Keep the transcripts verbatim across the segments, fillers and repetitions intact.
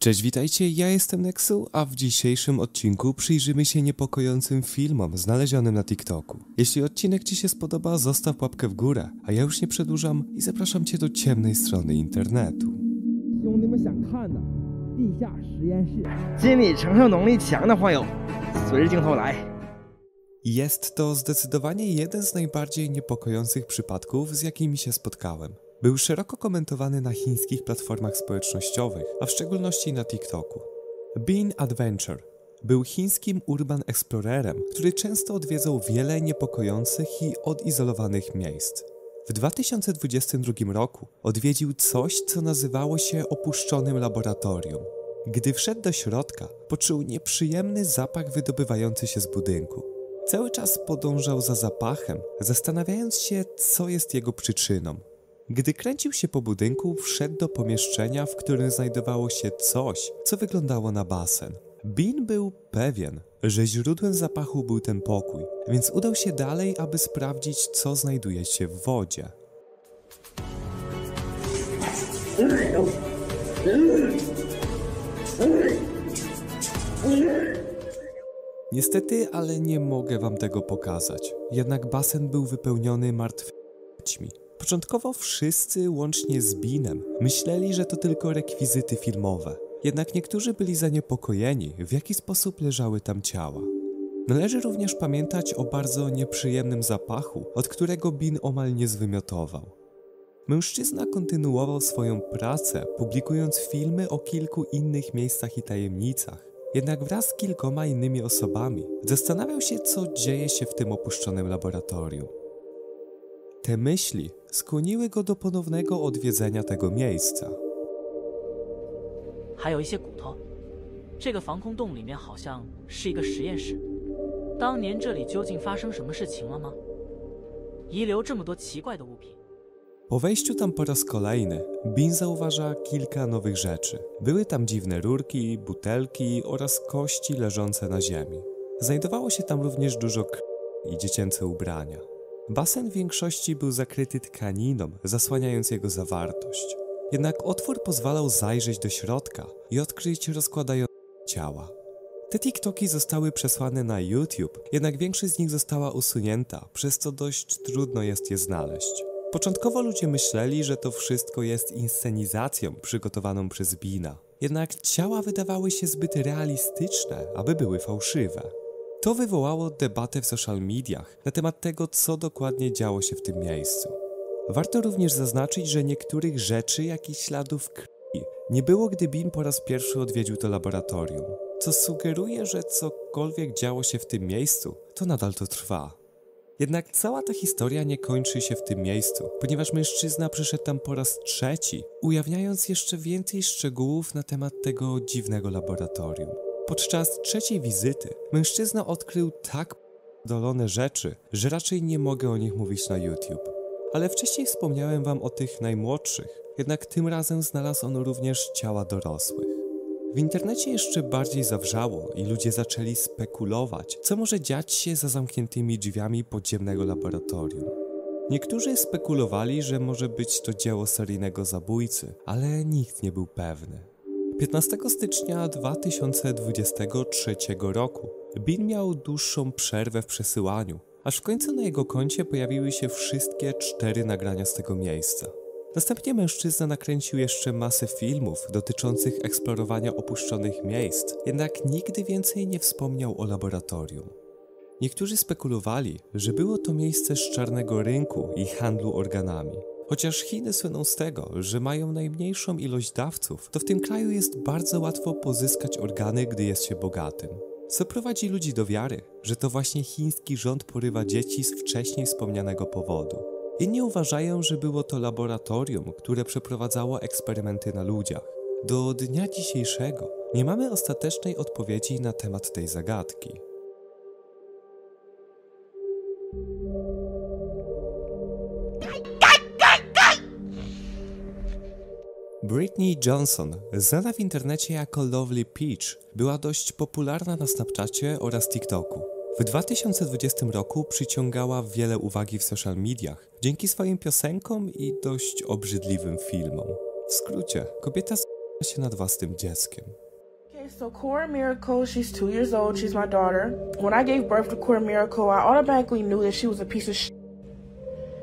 Cześć, witajcie, ja jestem Neksu, a w dzisiejszym odcinku przyjrzymy się niepokojącym filmom znalezionym na TikToku. Jeśli odcinek Ci się spodoba, zostaw łapkę w górę, a ja już nie przedłużam i zapraszam Cię do ciemnej strony internetu. Jest to zdecydowanie jeden z najbardziej niepokojących przypadków, z jakimi się spotkałem. Był szeroko komentowany na chińskich platformach społecznościowych, a w szczególności na TikToku. Bean Adventure był chińskim urban explorerem, który często odwiedzał wiele niepokojących i odizolowanych miejsc. W dwa tysiące dwudziestym drugim roku odwiedził coś, co nazywało się opuszczonym laboratorium. Gdy wszedł do środka, poczuł nieprzyjemny zapach wydobywający się z budynku. Cały czas podążał za zapachem, zastanawiając się, co jest jego przyczyną. Gdy kręcił się po budynku, wszedł do pomieszczenia, w którym znajdowało się coś, co wyglądało na basen. Bean był pewien, że źródłem zapachu był ten pokój, więc udał się dalej, aby sprawdzić, co znajduje się w wodzie. Niestety, ale nie mogę wam tego pokazać. Jednak basen był wypełniony martwymi śmieciami. Początkowo wszyscy, łącznie z Beanem, myśleli, że to tylko rekwizyty filmowe. Jednak niektórzy byli zaniepokojeni, w jaki sposób leżały tam ciała. Należy również pamiętać o bardzo nieprzyjemnym zapachu, od którego Bean omal nie zwymiotował. Mężczyzna kontynuował swoją pracę, publikując filmy o kilku innych miejscach i tajemnicach. Jednak wraz z kilkoma innymi osobami zastanawiał się, co dzieje się w tym opuszczonym laboratorium. Te myśli skłoniły go do ponownego odwiedzenia tego miejsca. Po wejściu tam po raz kolejny, Bean zauważa kilka nowych rzeczy. Były tam dziwne rurki, butelki oraz kości leżące na ziemi. Znajdowało się tam również dużo krwi i dziecięce ubrania. Basen w większości był zakryty tkaniną, zasłaniając jego zawartość. Jednak otwór pozwalał zajrzeć do środka i odkryć rozkładające ciała. Te TikToki zostały przesłane na YouTube, jednak większość z nich została usunięta, przez co dość trudno jest je znaleźć. Początkowo ludzie myśleli, że to wszystko jest inscenizacją przygotowaną przez Beana. Jednak ciała wydawały się zbyt realistyczne, aby były fałszywe. To wywołało debatę w social mediach na temat tego, co dokładnie działo się w tym miejscu. Warto również zaznaczyć, że niektórych rzeczy, jak i śladów krwi nie było, gdy Bean po raz pierwszy odwiedził to laboratorium, co sugeruje, że cokolwiek działo się w tym miejscu, to nadal to trwa. Jednak cała ta historia nie kończy się w tym miejscu, ponieważ mężczyzna przyszedł tam po raz trzeci, ujawniając jeszcze więcej szczegółów na temat tego dziwnego laboratorium. Podczas trzeciej wizyty mężczyzna odkrył tak dolone rzeczy, że raczej nie mogę o nich mówić na YouTube. Ale wcześniej wspomniałem wam o tych najmłodszych, jednak tym razem znalazł on również ciała dorosłych. W internecie jeszcze bardziej zawrzało i ludzie zaczęli spekulować, co może dziać się za zamkniętymi drzwiami podziemnego laboratorium. Niektórzy spekulowali, że może być to dzieło seryjnego zabójcy, ale nikt nie był pewny. piętnastego stycznia dwa tysiące dwudziestego trzeciego roku Bean miał dłuższą przerwę w przesyłaniu, aż w końcu na jego koncie pojawiły się wszystkie cztery nagrania z tego miejsca. Następnie mężczyzna nakręcił jeszcze masę filmów dotyczących eksplorowania opuszczonych miejsc, jednak nigdy więcej nie wspomniał o laboratorium. Niektórzy spekulowali, że było to miejsce z czarnego rynku i handlu organami. Chociaż Chiny słyną z tego, że mają najmniejszą ilość dawców, to w tym kraju jest bardzo łatwo pozyskać organy, gdy jest się bogatym. Co prowadzi ludzi do wiary, że to właśnie chiński rząd porywa dzieci z wcześniej wspomnianego powodu. Inni uważają, że było to laboratorium, które przeprowadzało eksperymenty na ludziach. Do dnia dzisiejszego nie mamy ostatecznej odpowiedzi na temat tej zagadki. Britney Johnson, znana w internecie jako Lovely Peach, była dość popularna na Snapchacie oraz TikToku. W dwa tysiące dwudziestym roku przyciągała wiele uwagi w social mediach dzięki swoim piosenkom i dość obrzydliwym filmom. W skrócie, kobieta z się na dwa z tym dzieckiem. Okay, so Cora Miracle, she's two years old, she's my daughter. When I gave birth to Cora Miracle, I automatically knew that she was a piece of shit.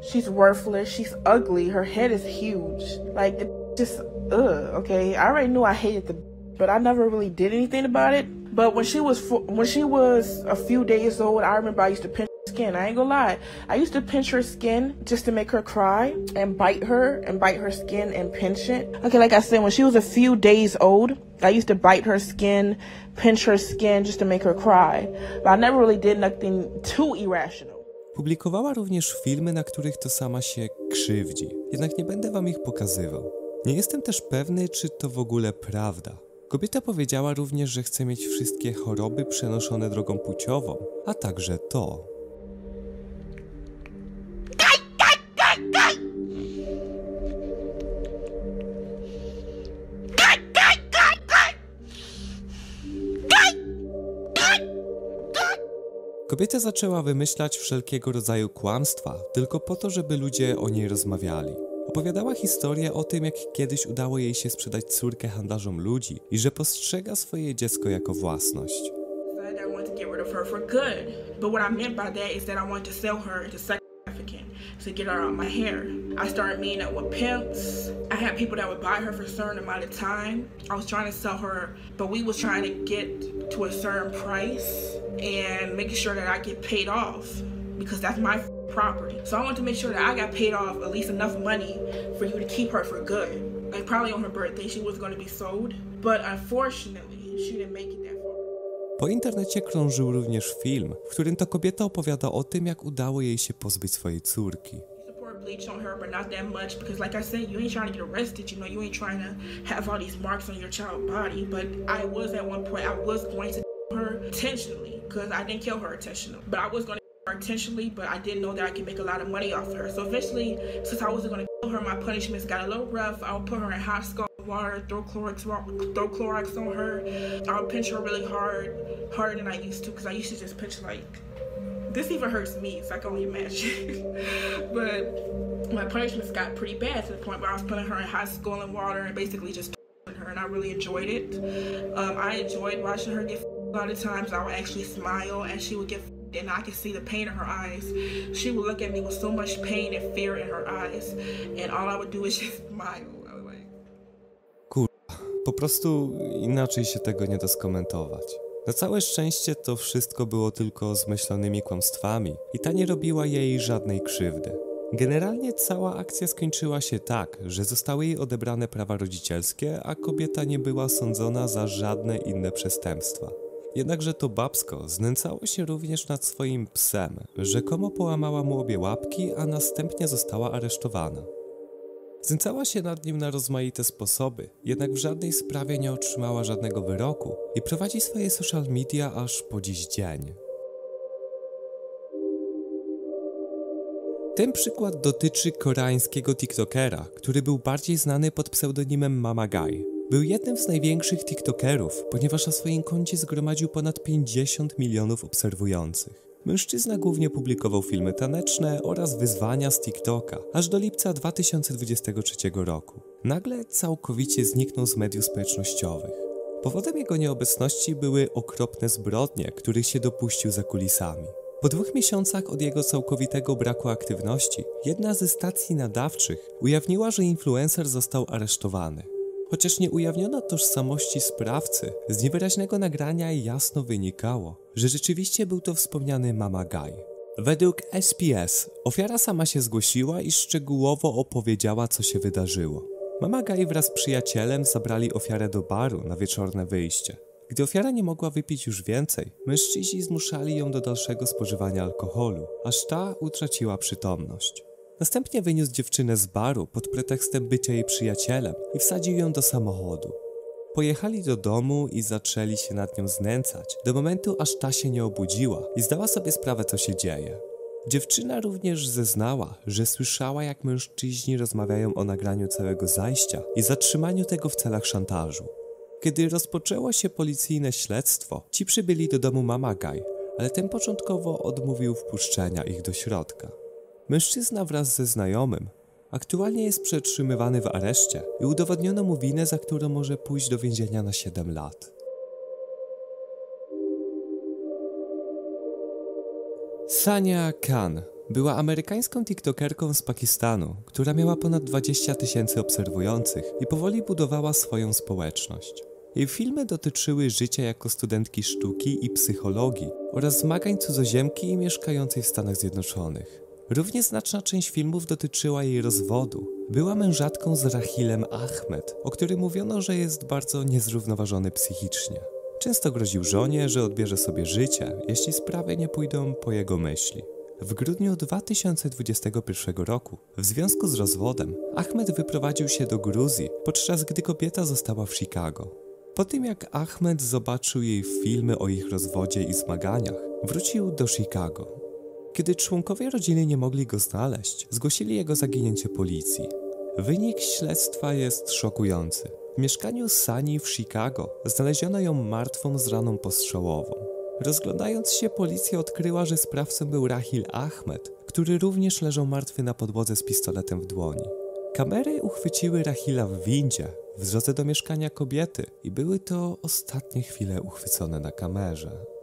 She's worthless, she's ugly, her head is huge. Like, the just, ugh, okay? I already knew I hated the but I never really did anything about it. But when she was when she was a few days old, I remember I used to pinch her skin. I ain't gonna lie. I used to pinch her skin just to make her cry and bite her and bite her skin and pinch it. Okay, like I said, when she was a few days old, I used to bite her skin, pinch her skin just to make her cry. But I never really did nothing too irrational. Publikowała również filmy, na których to sama się krzywdzi. Jednak nie będę wam ich pokazywał. Nie jestem też pewny, czy to w ogóle prawda. Kobieta powiedziała również, że chce mieć wszystkie choroby przenoszone drogą płciową, a także to. Kobieta zaczęła wymyślać wszelkiego rodzaju kłamstwa, tylko po to, żeby ludzie o niej rozmawiali. Opowiadała historię o tym, jak kiedyś udało jej się sprzedać córkę handlarzom ludzi i że postrzega swoje dziecko jako własność. And making sure that I get paid off because that's my property. So I want to make sure that I got paid off at least enough money for you to keep her for good. Like probably on her birthday she was going to be sold, but unfortunately she didn't make it that far. Po internecie krążył również film, w którym ta kobieta opowiada o tym, jak udało jej się pozbyć swojej córki. Bleach on her, but not that much because like I said, you ain't trying to get arrested, you know, you ain't trying to have all these marks on your child's body, but I was at one point I was going to her intentionally because I didn't kill her intentionally, but I was going to kill her intentionally, but I didn't know that I could make a lot of money off of her. So eventually, since I wasn't going to kill her, my punishments got a little rough. I'll put her in hot scalding water, throw Clorox, throw Clorox on her. I'll pinch her really hard, harder than I used to, because I used to just pinch like this. Even hurts me, so I can only imagine. But my punishments got pretty bad to the point where I was putting her in hot scalding water and basically just her, and I really enjoyed it. Um, I enjoyed watching her get. A lot of times I would actually smile and she would get f***ed and I could see the pain in her eyes. She would look at me with so much pain and fear in her eyes and all I would do is just smile. I was like... Kurwa, po prostu inaczej się tego nie da skomentować. Na całe szczęście to wszystko było tylko zmyślonymi kłamstwami i ta nie robiła jej żadnej krzywdy. Generalnie cała akcja skończyła się tak, że zostały jej odebrane prawa rodzicielskie, a kobieta nie była sądzona za żadne inne przestępstwa. Jednakże to babsko znęcało się również nad swoim psem, rzekomo połamała mu obie łapki, a następnie została aresztowana. Znęcała się nad nim na rozmaite sposoby, jednak w żadnej sprawie nie otrzymała żadnego wyroku i prowadzi swoje social media aż po dziś dzień. Ten przykład dotyczy koreańskiego tiktokera, który był bardziej znany pod pseudonimem Mama Gay. Był jednym z największych tiktokerów, ponieważ na swoim koncie zgromadził ponad pięćdziesiąt milionów obserwujących. Mężczyzna głównie publikował filmy taneczne oraz wyzwania z TikToka, aż do lipca dwa tysiące dwudziestego trzeciego roku. Nagle całkowicie zniknął z mediów społecznościowych. Powodem jego nieobecności były okropne zbrodnie, których się dopuścił za kulisami. Po dwóch miesiącach od jego całkowitego braku aktywności, jedna ze stacji nadawczych ujawniła, że influencer został aresztowany. Chociaż nie ujawniono tożsamości sprawcy, z niewyraźnego nagrania jasno wynikało, że rzeczywiście był to wspomniany Mama Gay. Według S P S ofiara sama się zgłosiła i szczegółowo opowiedziała, co się wydarzyło. Mama Gay wraz z przyjacielem zabrali ofiarę do baru na wieczorne wyjście. Gdy ofiara nie mogła wypić już więcej, mężczyźni zmuszali ją do dalszego spożywania alkoholu, aż ta utraciła przytomność. Następnie wyniósł dziewczynę z baru pod pretekstem bycia jej przyjacielem i wsadził ją do samochodu. Pojechali do domu i zaczęli się nad nią znęcać, do momentu aż ta się nie obudziła i zdała sobie sprawę, co się dzieje. Dziewczyna również zeznała, że słyszała, jak mężczyźni rozmawiają o nagraniu całego zajścia i zatrzymaniu tego w celach szantażu. Kiedy rozpoczęło się policyjne śledztwo, ci przybyli do domu Mama Gay, ale ten początkowo odmówił wpuszczenia ich do środka. Mężczyzna wraz ze znajomym Aktualnie jest przetrzymywany w areszcie i udowodniono mu winę, za którą może pójść do więzienia na siedem lat. Sanya Khan była amerykańską tiktokerką z Pakistanu, która miała ponad dwadzieścia tysięcy obserwujących i powoli budowała swoją społeczność. Jej filmy dotyczyły życia jako studentki sztuki i psychologii oraz zmagań cudzoziemki i mieszkającej w Stanach Zjednoczonych. Równie znaczna część filmów dotyczyła jej rozwodu. Była mężatką z Rahielem Ahmed, o którym mówiono, że jest bardzo niezrównoważony psychicznie. Często groził żonie, że odbierze sobie życie, jeśli sprawy nie pójdą po jego myśli. W grudniu dwa tysiące dwudziestego pierwszego roku, w związku z rozwodem, Ahmed wyprowadził się do Gruzji, podczas gdy kobieta została w Chicago. Po tym jak Ahmed zobaczył jej filmy o ich rozwodzie i zmaganiach, wrócił do Chicago. Kiedy członkowie rodziny nie mogli go znaleźć, zgłosili jego zaginięcie policji. Wynik śledztwa jest szokujący. W mieszkaniu Sani w Chicago znaleziono ją martwą z raną postrzałową. Rozglądając się, policja odkryła, że sprawcą był Rahiel Ahmed, który również leżał martwy na podłodze z pistoletem w dłoni. Kamery uchwyciły Rahiela w windzie, w drodze do mieszkania kobiety i były to ostatnie chwile uchwycone na kamerze.